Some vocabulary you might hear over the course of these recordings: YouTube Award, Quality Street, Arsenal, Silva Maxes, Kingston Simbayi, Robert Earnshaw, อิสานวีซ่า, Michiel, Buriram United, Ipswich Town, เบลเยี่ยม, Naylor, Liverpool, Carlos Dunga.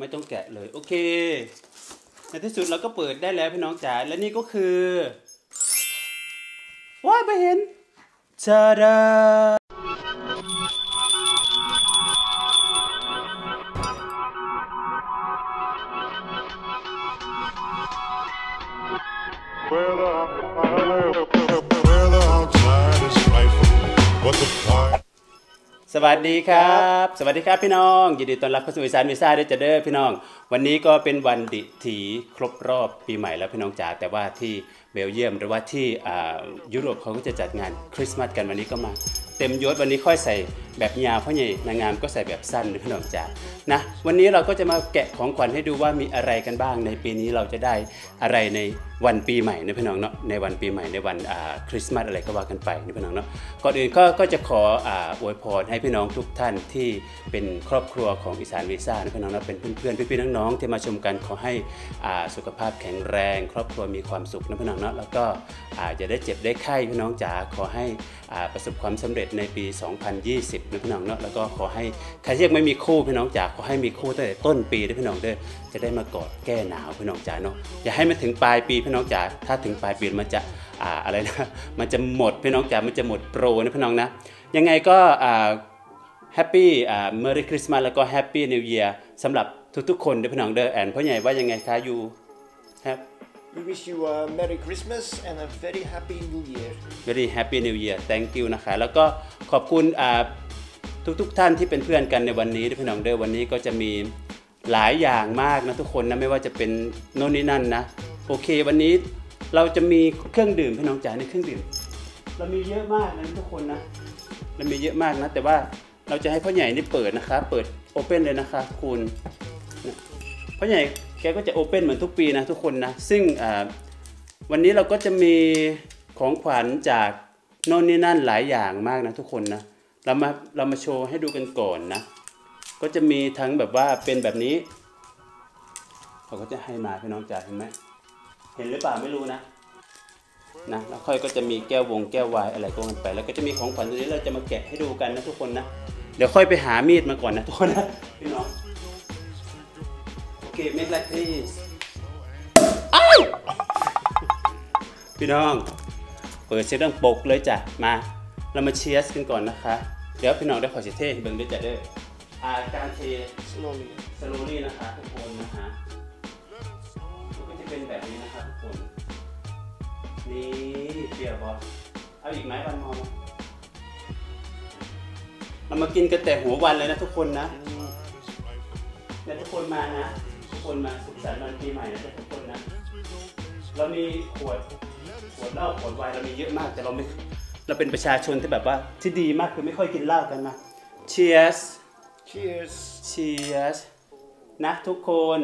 ไม่ต้องแกะเลยโอเคในที่สุดเราก็เปิดได้แล้วพี่น้องจ๋าและนี่ก็คือว้ายไปเห็นชาดาสวัสดีครับสวัสดีครับพี่น้องยินดีต้อนรับเข้าสู่อิสานวีซ่าด้วยจ้ะเด้อพี่น้องวันนี้ก็เป็นวันดิถีครบรอบปีใหม่แล้วพี่น้องจ๋าแต่ว่าที่เบลเยียมหรือว่าที่ยุโรปเขาก็จะจัดงานคริสต์มาสกันวันนี้ก็มาเต็มยศวันนี้ค่อยใส่แบบยาวเพราะใหญ่นางงามก็ใส่แบบสั้นพี่น้องจ๋านะวันนี้เราก็จะมาแกะของขวัญให้ดูว่ามีอะไรกันบ้างในปีนี้เราจะได้อะไรในวันปีใหม่นะพี่น้องเนาะในวันปีใหม่ในวันคริสต์มาสอะไรก็ว่ากันไปนะพี่น้องเนาะก่อนอื่นก็จะขออวยพรให้พี่น้องทุกท่านที่เป็นครอบครัวของอิสานวีซ่านะพี่น้องเนาะเป็นเพื่อนๆพี่ๆน้องๆที่มาชมกันขอให้สุขภาพแข็งแรงครอบครัวมีความสุขนะพี่น้องเนาะแล้วก็จะได้เจ็บได้ไข้พี่น้องจ๋าขอให้ประสบความสำเร็จในปี 2020นะพี่น้องเนาะแล้วก็ขอให้ใครยังไม่มีคู่พี่น้องจ๋าขอให้มีคู่ตั้งแต่ต้นปีนะพี่น้องเด้อจะได้มากอดแก้หนาวพี่น้องจ๋าเนาะอย่าให้มันถึงปลายปีพี่น้องจ๋าถ้าถึงปลายปีมันจะอะไรนะมันจะหมดพี่น้องจ๋ามันจะหมดโปรนะพี่น้องนะยังไงก็แฮปปี้เมอร์รี่คริสต์มาสแล้วก็แฮปปี้นิวเยียร์สำหรับทุกๆคนนะพี่น้องเด้อแอนพ่อใหญ่ว่ายังไงคะอยู่ครับ We wish you a merry Christmas and a very happy New Year very happy New Year thank you นะคะแล้วก็ขอบคุณทุกท่านที่เป็นเพื่อนกันในวันนี้พี่น้องเด้อวันนี้ก็จะมีหลายอย่างมากนะทุกคนนะไม่ว่าจะเป็นโน่นนี่นั่นนะโอเควันนี้เราจะมีเครื่องดื่มพี่น้องจ๋าในเครื่องดื่มเรามีเยอะมากนะทุกคนนะเรามีเยอะมากนะแต่ว่าเราจะให้พ่อใหญ่นี่เปิดนะคะเปิดโอเพ่นเลยนะคะคุณพ่อใหญ่แกก็จะโอเพ่นเหมือนทุกปีนะทุกคนนะซึ่งวันนี้เราก็จะมีของขวัญจากโน่นนี่นั่นหลายอย่างมากนะทุกคนนะเรามาโชว์ให้ดูกันก่อนนะก็จะมีทั้งแบบว่าเป็นแบบนี้เขาก็จะให้มาพี่น้องจ๋าเห็นไหมเห็นหรือเปล่าไม่รู้นะแล้วค่อยก็จะมีแก้ววงแก้ววายอะไรก็กันไปแล้วก็จะมีของขวัญตัวนี้เราจะมาแกะให้ดูกันนะทุกคนนะเดี๋ยวค่อยไปหามีดมาก่อนนะทุกคนนะพี่น้องโอเคเมคไลท์พลีสพี่น้องเปิดเสียงดังปกเลยจ้ะมาเรามาเชียร์สกันก่อนนะคะเดี๋ยวพี่น้องได้ขอเสียเท่เบิ้งด้วยจ้ะเด้อการเทสโลลี่นะคะทุกคนนะคะก็จะเป็นแบบนี้นะคะทุกคนนี่เปรี้ยวบอสเอาอีกไหมวันมองเรามากินกันแต่หัววันเลยนะทุกคนนะแต่ทุกคนมานะทุกคนมาสุขสันต์วันปีใหม่นะทุกคนนะเรามีขวดเหล้าขวดไวน์เรามีเยอะมากแต่เราเป็นประชาชนที่แบบว่าที่ดีมากคือไม่ค่อยกินเหล้ากันนะ Cheers Cheers Cheers นะทุกคน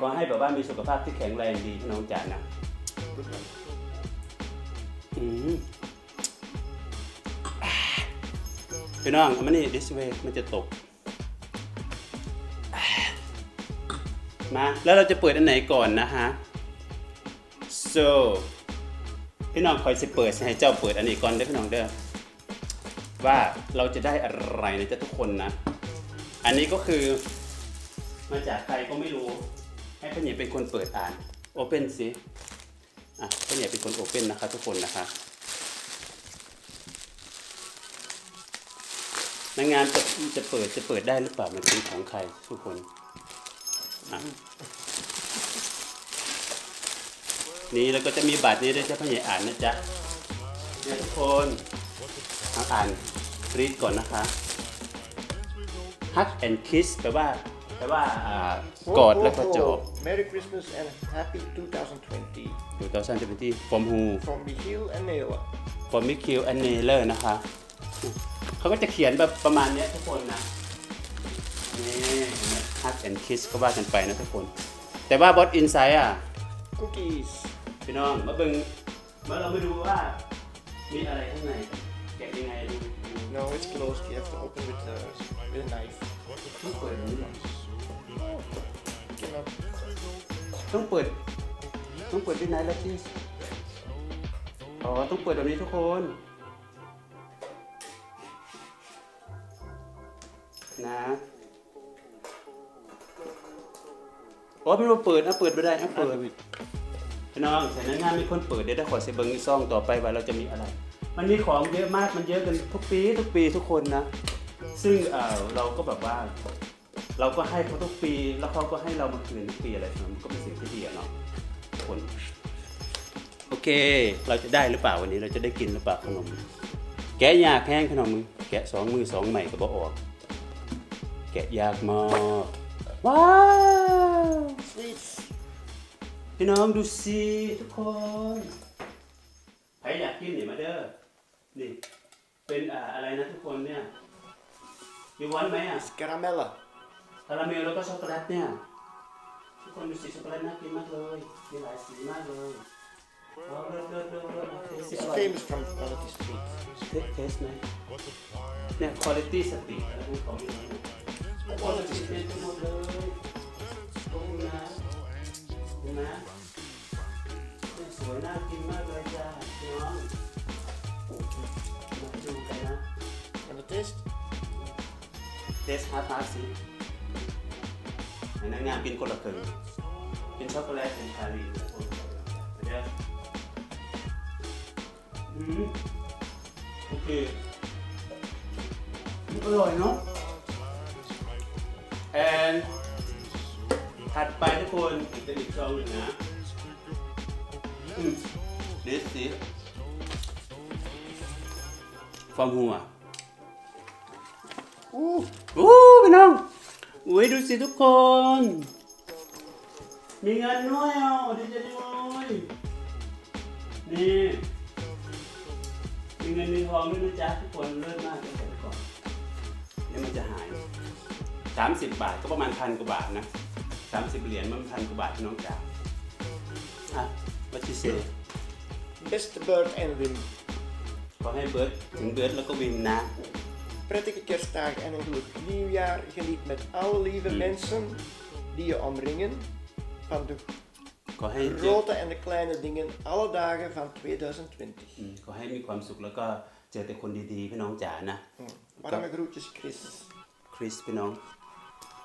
ก็ให้แบบว่ามีสุขภาพที่แข็งแรงดีพี่น้องจ๋านะพี่น้องมันนี่ this way มันจะตกมาแล้วเราจะเปิดอันไหนก่อนนะฮะ so พี่น้องคอยสิเปิดให้เจ้าเปิดอันนี้ก่อนได้พี่น้องเด้อว่าเราจะได้อะไรนะจ๊ะทุกคนนะอันนี้ก็คือมาจากใครก็ไม่รู้ให้พ่อใหญ่เป็นคนเปิดอ่านโอเพ่นสิพ่อใหญ่เป็นคนโอเพ่นนะคะทุกคนนะคะนางงามจะเปิดได้หรือเปล่ามันเป็นของใครทุกคนนี่แล้วก็จะมีบัตรนี้ด้วยจ้ะพ่อใหญ่อ่านนะจ๊ะทุกคนอ่านรีดก่อนนะคะ Hug and Kiss แปลว่ากอดแล้วก็จบ Merry Christmas and Happy 2020 from who from Michiel and Naylor from Michiel and Naylor นะคะเขาก็จะเขียนแบบประมาณนี้ทุกคนนะนี่ Hug and Kiss ก็ว่ากันไปนะทุกคนแต่ว่า What Inside Cookies พี่น้องมาเบิ่งมาเราไปดูว่ามีอะไรข้างในแกะยังไงดู No it's closed you have to open with a knife ต้องเปิดด้วยไนท์แล้วที่อ๋อต้องเปิดแบบนี้ทุกคน นะโอ้เป็นว่าเปิดนะเปิดไม่ได้นะเปิดพี่น้องแต่นั้นงานมีคนเปิดเดี๋ยวถ้าขอเซเบิงนี่ซ่องต่อไปว่าเราจะมีอะไรมันมีของเยอะมากมันเยอะกันทุกปีทุกคนนะซึ่งเราก็แบบว่าเราก็ให้เขาทุกปีแล้วเขาก็ให้เรามาคืนทุกปีอะไรมันก็เป็นสิ่งที่ดีเนาะคนโอเคเราจะได้หรือเปล่าวันนี้เราจะได้กินหรือเปล่าขนมแกะยากแห้งขนมมึงแกะสองมือสองใหม่ก็บ่ออกแกะยากมากว้าวพี่น้องดูสิทุกคนใครอยากกินเนี่ยมาเด้อนี่เป็นอะไรนะทุกคนเนี่ยมีวันไหมอ่ะคาราเมลแล้วก็ช็อกโกแลตเนี่ยทุกคนดูสีช็อกโกแลตน่ากินมากเลยมีหลายสีมากเลยThis came from Quality Street. Taste ไหมเนี่ย Quality Street แล้วพวกของนี่ Quality Street หมดเลยดูนะสวยน่ากินมากเลยจ้าน้องมาดูกันนะ Can you taste? Taste 5 สีในงานเป็นคนละครึ่งเป็นช็อกโกแลตเป็นคารีนโอเคอร่อยเนาะแอนถัดไปทุกคนจะอีกซองหนึ่งนะดิสซี่ฟอร์มหัวอู้พี่น้องอุ้ยดูสิทุกคนมีเงินด้วยอ่ะดีใจด้วยนี่มีเงินมีทองด้วยนะจ๊ะทุกคนเลิศมากเลยก่อนแล้วมันจะหาย30 บาทก็ประมาณ1,000 กว่าบาทนะ30 เหรียญมัน1,000 กว่าบาทน้องจ๋าอ่ะ What you say Best bird and win ขอให้เบิร์ดถึงเบิร์ดแล้วก็วินนะ Prettige kerstdagen en een gelukkig nieuwjaar geniet met alle lieve mensen die je omringen van de grote en de kleine dingen alle dagen van 2020. Ko hai mi kwam suk แล้วก็เจอแต่คนดีๆพี่น้องจ๋านะ Warme groetjes Chris. Chris พี่น้อง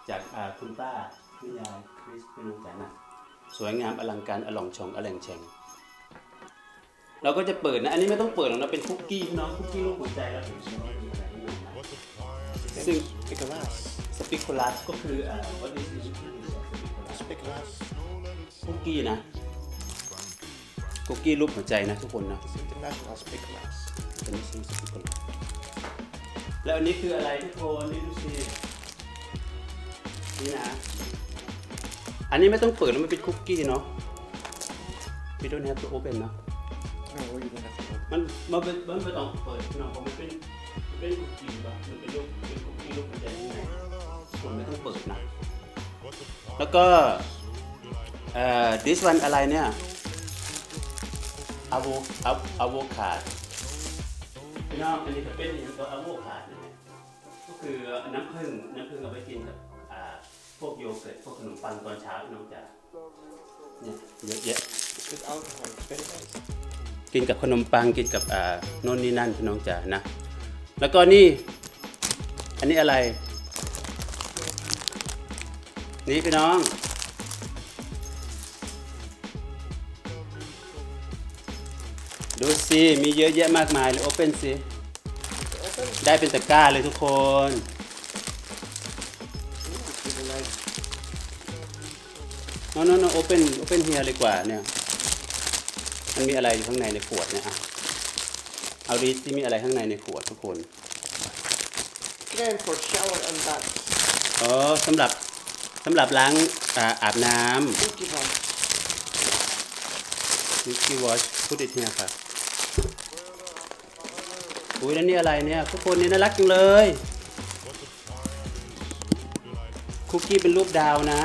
จากคุณป้าคุณยาย Chris พี่น้องจ๋านะสวยงามอลังการอล่องชองอแลงแฉงเราก็จะเปิดนะอันนี้ไม่ต้องเปิดหรอกนะเป็นคุกกี้พี่น้องคุกกี้รูปหัวใจแล้วถึงจะมีอะไรขึ้นมาซึ่งสปิกโคลัสก็คือวัตถุดิบสปิกโคลัสคุกกี้นะคุกกี้รูปหัวใจนะทุกคนนะ International Speakless เป็นชื่อสปิกเกอร์แล้วอันนี้คืออะไรทุกคนนี่ดูสินี่นะอันนี้ไม่ต้องเปิดแล้วมันเป็นคุกกี้เนาะ We don't have to open นะมันไม่ต้องเปิดเนาะเพราะมันเป็นคุกกี้ป่ะมันเป็นคุกกี้รูปหัวใจคนไม่ต้องเปิดนะแล้วก็this one อะไรเนี่ย avocado พี่น้องอันนี้จะเป็นอย่างตัว avocado ก็คือน้ำผึ้งเอาไปกินกับพวกโยเกิร์ตพวกขนมปังตอนเช้าน้องจ๋าเนี่ยเยอะๆกินกับขนมปังกินกับโน่นนี่นั่นพี่น้องจ๋านะแล้วก็นี่อันนี้อะไรนี่พี่น้องดูสิมีเยอะแยะมากมายเลย Open สิได้เป็นตะกร้าเลยทุกคนน้อง Open เฮียเลยกว่าเนี่ยมันมีอะไรอยู่ข้างในในขวดเนี่ยอ่ะเอาดิที่มีอะไรข้างในในขวดทุกคนแก้มขวด shower and bath อ๋อสำหรับล้างอาบน้ำ Milky Wash พูดอีกทีนะครับอุ้ยแล้วนี่อะไรเนี่ยทุกคนนี่น่ารักจังเลยคุกกี้เป็นรูปดาวนะ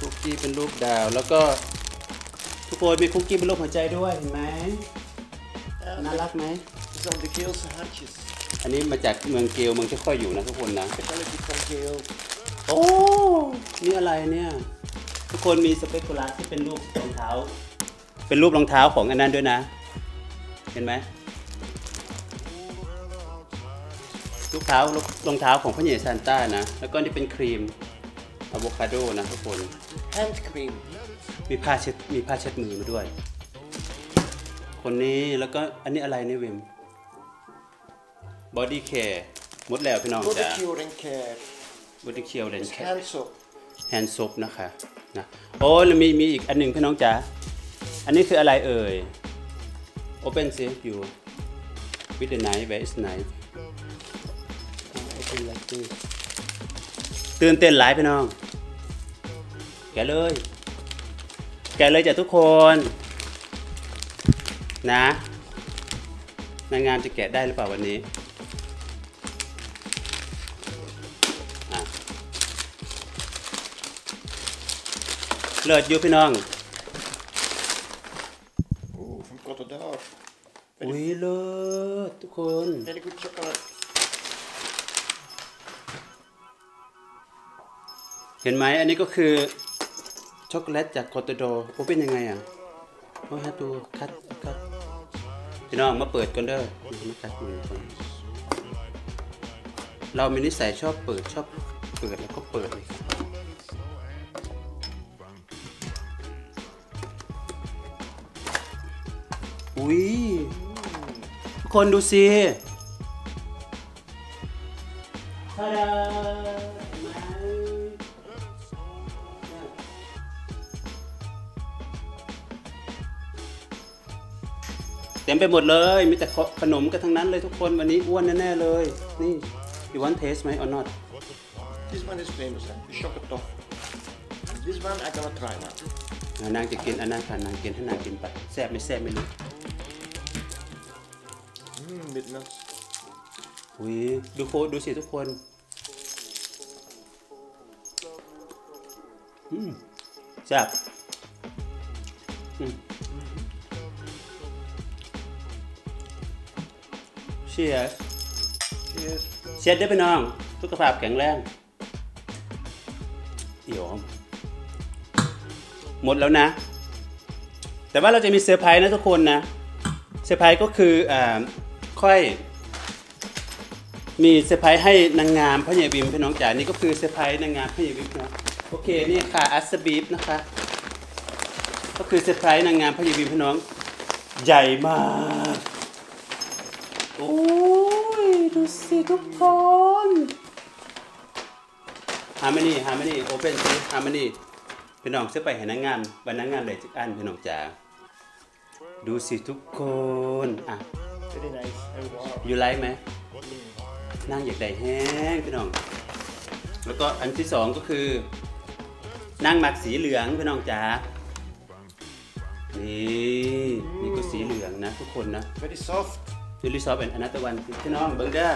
คุกกี้เป็นรูปดาวแล้วก็ทุกคนมีคุกกี้เป็นรูปหัวใจด้วยเห็นไหมน่ารักไหมอันนี้มาจากเมืองเกลเมืองที่ค่อยอยู่นะทุกคนนะโอ้นี่อะไรเนี่ยทุกคนมีสเปกโคลัสที่เป็นรูปรองเท้าของอันนั้นด้วยนะเห็นไหม ลูกเท้ารองเท้าของพ่อใหญ่ซานต้านะแล้วก็นี่เป็นครีมอะโวคาโดนะทุกคนแฮนด์ครีมมีผ้าเช็ดมือมาด้วยคนนี้แล้วก็อันนี้อะไรนี่วิมบอดี้แคร์หมดแล้วพี่น้องจ้ะบอดี้แคร์แฮนด์ซุปนะคะนะโอ้แล้วมีอีกอันหนึ่งพี่น้องจ้ะอันนี้คืออะไรเอ่ย Open safe you with the knife where is knife Open like this ตื่นเต้นหลายพี่น้องแกเลยจ้ะทุกคนนะนางงามจะแกะได้หรือเปล่าวันนี้เลิศอยู่พี่น้องโอ้ผมกดตัวได้อุ้ยเลิศทุกคนเห็นไหมอันนี้ก็คือช็อกโกแลตจากคอตโดผมเป็นยังไงอ่ะโอ้ยตัวคัดพี่น้องมาเปิดกันเด้อมาคัดมือก่อนเรามีนิสัยชอบเปิดแล้วก็เปิดเลยอุ้ยทุกคนดูสิทาดาเต็มไปหมดเลยมีแต่ขนมกันทั้งนั้นเลยทุกคนวันนี้อ้วนแน่ๆเลยนี่ you want taste ไหม or not this one is famous chocolate top this one I gonna try now นางจะกินอันนั้นค่ะนางกินให้นางกินไปแซ่บไม่แซ่บไม่รู้บิดนะอุ้ยดูโคดูสิทุกคนแซ่บเชียร์ได้ไปน้องสุขภาพแข็งแรงเดี๋ยวหมดแล้วนะแต่ว่าเราจะมีเซอร์ไพรส์นะทุกคนนะเซอร์ไพรส์ก็คือค่อยมีเซอร์ไพรส์ให้นางงามพ่อใหญ่วิมพี่น้องจ๋านี่ก็คือเซอร์ไพรส์นางงามพ่อใหญ่วิมนะโอเคนี่ค่ะอัสบีฟนะคะก็คือเซอร์ไพรส์นางงามพ่อใหญ่วิมพี่น้องใหญ่มากโอ้ยดูสิทุกคนฮาร์โมนีโอเปนซีฮาร์โมนีพี่น้องซื้อไปให้นางงามวันนางงามเลยทุกอันพี่น้องจ๋าดูสิทุกคนอ่ะอยู่ไลฟ์ไหมนั่งอยากได้แห้งพี่น้องแล้วก็อันที่สองก็คือนั่งหมักสีเหลืองพี่น้องจ๋านี่นี่ก็สีเหลืองนะทุกคนนะ very soft คือ very soft เป็นอันตะวันพี่น้องเบิ้งเด้อ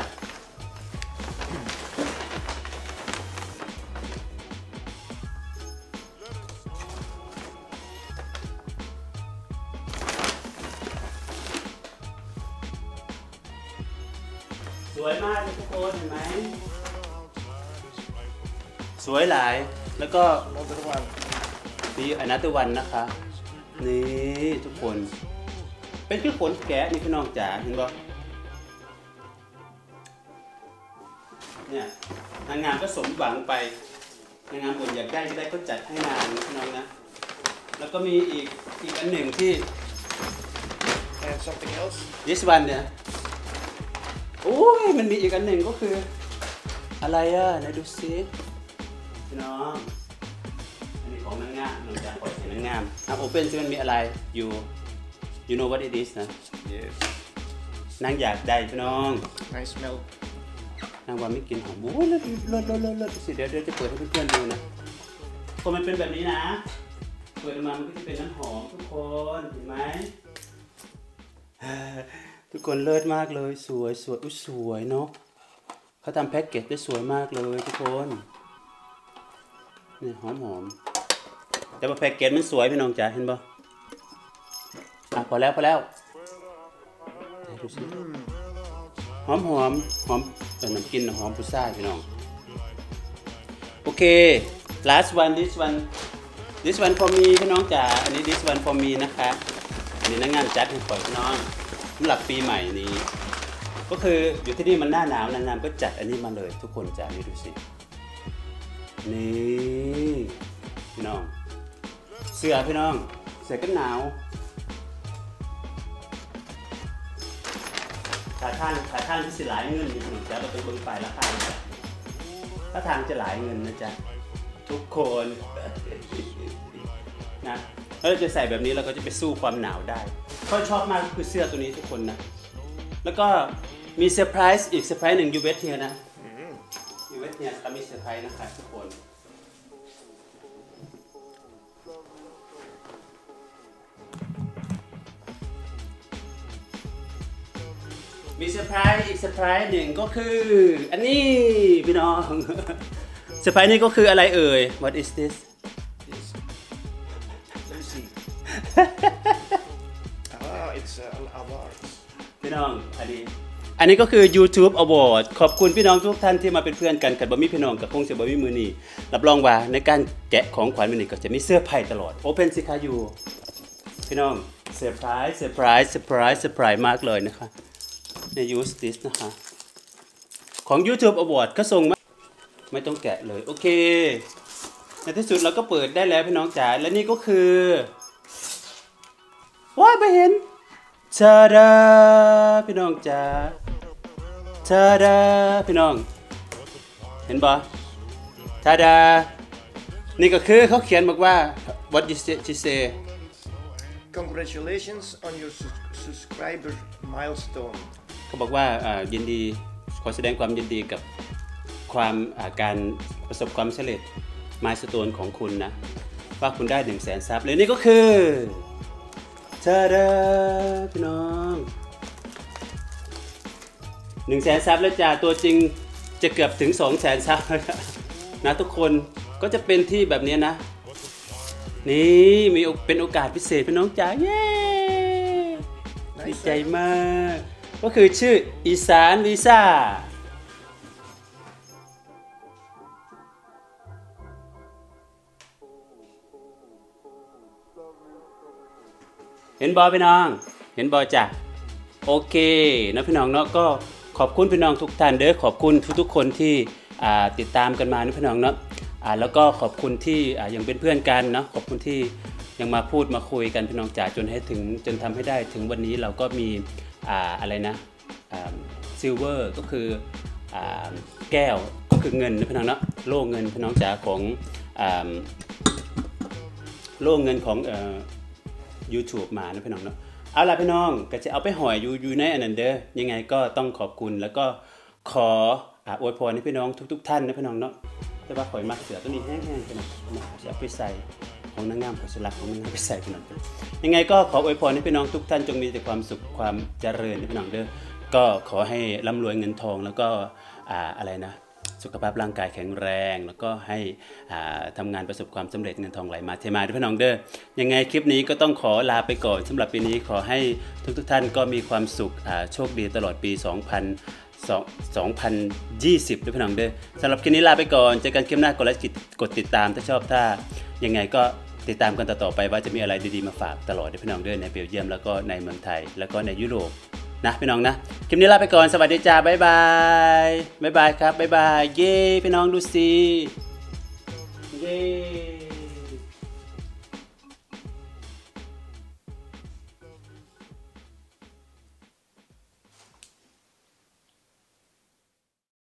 สวยมากทุกคนเห็นไหมสวยหลายแล้วก็มีanother oneนะคะนี่ทุกคนเป็นคือขนแกะนี่พี่น้องจ๋าเห็นปะเนี่ยนางงามก็สมหวังไปนางงามคนอยากได้ก็ได้ก็จัดให้นางพี่น้องนะแล้วก็มีอีกอันหนึ่งที่ and something else this one เนี่ยโอ้ยมันมีอีกอันหนึ่งก็คืออะไรอ่ะไหนดูซิพี่น้องอันนี้ของนางงามนางจากของนางงามอ่ะโอเพ่นซิมันมีอะไรอยู่ you know what it is นะ yes นางอยากได้พี่น้อง nice smell นางว่าไม่กินหอมบู๊ยเลิศสิเดี๋ยวจะเปิดให้เพื่อนๆดูนะพอมันเป็นแบบนี้นะเปิดออกมามันก็จะเป็นน้ำหอมทุกคนเห็นไหมทุกคนเลิศมากเลยสวยเนาะเขาทำแพ็กเกจได้สวยมากเลยทุกคนนี่หอมแต่ว่าแพ็กเกจมันสวยพี่น้องจ๋าเห็นปะอ่ะพอแล้วดูสิหอมแต่น้ำกินหอมพุซ่าพี่น้องโอเค last one this one for me พี่น้องจ๋าอันนี้ this one for me นะคะอันนี้นางงามจัดให้ปล่อยพี่น้องสำหรับปีใหม่นี้ ก็คืออยู่ที่นี่มันหน้าหนาวนานาก็จัดอันนี้มาเลยทุกคนจะนี่ดูสินี่พี่น้องเสื้อพี่น้องเสื้อกันหนาวขาท่านที่สิหลายเงินนี่พี่น้องจะเราไปบนฝ่ายละกันถ้าทางจะหลายเงินนะจ๊ะทุกคนนะแล้วเราจะใส่แบบนี้เราก็จะไปสู้ความหนาวได้ก็ชอบมากคือเสื้อตัวนี้ทุกคนนะแล้วก็มีเซอร์ไพรส์อีกเซอร์ไพรส์หนึ่งยูเวสเทียนะยูเวสเทียเขามีเซอร์ไพรส์นะครับทุกคนมีเซอร์ไพรส์อีกเซอร์ไพรส์หนึ่งก็คืออันนี้พี่น้องเซอร์ไพรส์นี่ก็คืออะไรเอ่ย what is thisพี่น้องอันนี้ก็คือ YouTube Award ขอบคุณพี่น้องทุกท่านที่มาเป็นเพื่อนกันกับบะมี่พี่น้องกับพงศ์บะมี่มือนี่รับรองว่าในการแกะของขวัญมือนี่ก็จะมีเสื้อไพ่ตลอดโอเพนสิคะยูพี่น้องเซอร์ไพรส์เซอร์ไพรส์เซอร์ไพรส์เซอร์ไพรส์มากเลยนะคะในยูสติสนะคะของ YouTube Award ก็ส่งมาไม่ต้องแกะเลยโอเคในที่สุดเราก็เปิดได้แล้วพี่น้องจ๋าและนี่ก็คือว้ายไปเห็นชาดาพี่น้องจ๋าชาดาพี่น้องเห็นปะชาดานี่ก็คือเขาเขียนบอกว่า what did she say congratulations on your subscriber milestone เขาบอกว่ายินดีขอแสดงความยินดีกับความการประสบความสำเร็จmilestoneของคุณนะว่าคุณได้100,000ซับเลยนี่ก็คือชาดาพี่น้อง100,000ซับแล้วจ้าตัวจริงจะเกือบถึง200,000ซับแล้วนะทุกคนก็จะเป็นที่แบบนี้นะนี่มีเป็นโอกาสพิเศษพี่น้องจ๋าเย้ดีใจมากก็คือชื่ออิสานวีซ่าเห็นบอพี่น้องเห็นบอจ้ะโอเคนะพี่น้องเนาะก็ขอบคุณพี่น้องทุกท่านเด้อขอบคุณทุกคนที่ติดตามกันมานะพี่น้องเนาะแล้วก็ขอบคุณที่ยังเป็นเพื่อนกันเนาะขอบคุณที่ยังมาพูดมาคุยกันพี่น้องจ๋าจนทำให้ได้ถึงวันนี้เราก็มีอะไรนะซิลเวอร์ก็คือแก้วก็คือเงินนะพี่น้องเนาะโล่เงินพี่น้องจ๋าของโล่เงินของYouTube มานะพี่น้องเนาะเอาล่ะพี่น้องก็จะเอาไปหอยอยู่ในอันนั้นเด้อยังไงก็ต้องขอบคุณแล้วก็ขออวยพรให้พี่น้องทุกท่านนะพี่น้องเนาะแต่ว่าหอยมักเสือตัวนี้แห้งๆพี่น้องจะไปใส่ของนางงามของสลักของนางงามไปใส่พี่น้องยังไงก็ขออวยพรให้พี่น้องทุกท่านจงมีแต่ความสุขความเจริญนะพี่น้องเด้อก็ขอให้ร่ำรวยเงินทองแล้วก็อะไรนะสุขภาพร่างกายแข็งแรงแล้วก็ให้ทำงานประสบความสำเร็จเงินทองไหลมาเทมาด้วยพี่น้องเด้อยังไงคลิปนี้ก็ต้องขอลาไปก่อนสำหรับปีนี้ขอให้ทุกท่านก็มีความสุขโชคดีตลอดปี 2020ด้วยพี่น้องเด้อสำหรับคลิปนี้ลาไปก่อนเจอกันคลิปหน้ากดไลค์กดติดตามถ้าชอบถ้ายังไงก็ติดตามกันต่อไปว่าจะมีอะไรดีๆมาฝากตลอดด้วยพี่น้องเด้อในเบลเยียมแล้วก็ในเมืองไทยแล้วก็ในยุโรปนะพี่น้องนะคลิปนี้ลาไปก่อนสวัสดีจ้าบ๊ายบายบ๊ายบายครับบ๊ายบายเย้พี่น้องดูสิเย้